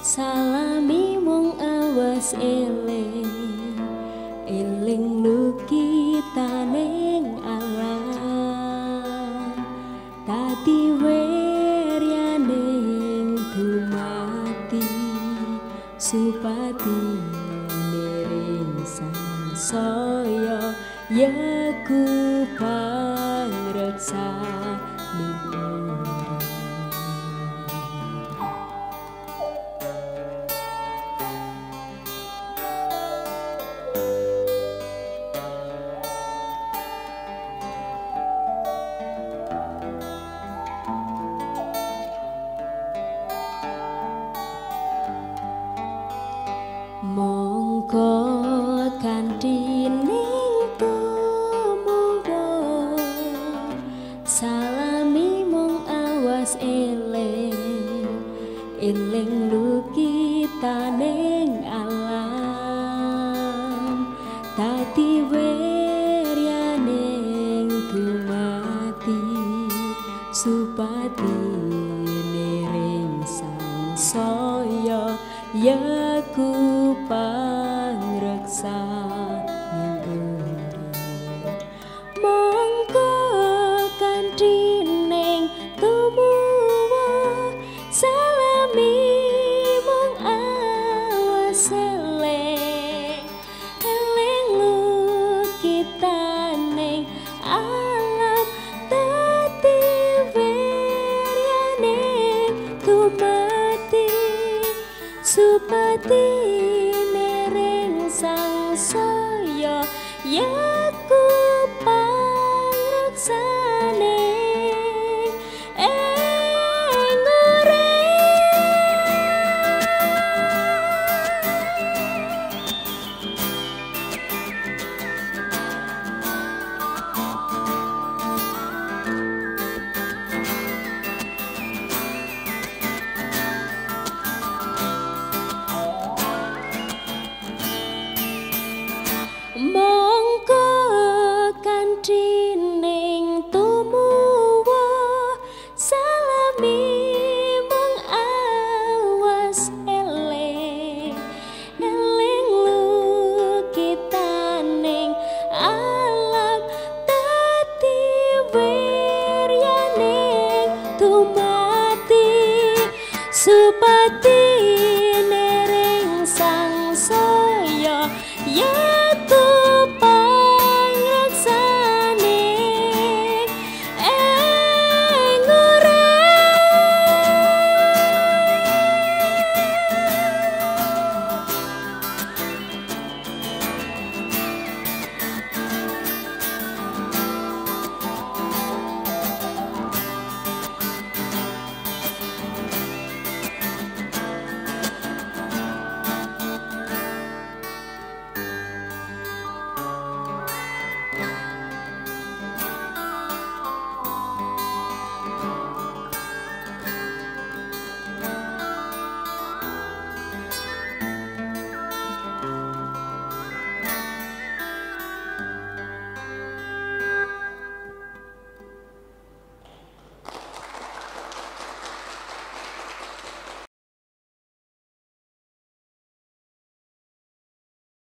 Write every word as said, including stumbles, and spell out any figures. salami mung awas eling eling lukitaneng alam tadi weryaning dumati supati niring sansaya yaku pangreksa mongko kanthi ning tumunggo salami mung awas eling eling lukitaning alam dadi weryaning dumati supati niring sansaya yaku pangreksa mongko kanthi ning tumuwuh salami mung awas eling eling lukitaning alam dadi weryaning dumati supati nereng sang saya yaku pangraksane ing supati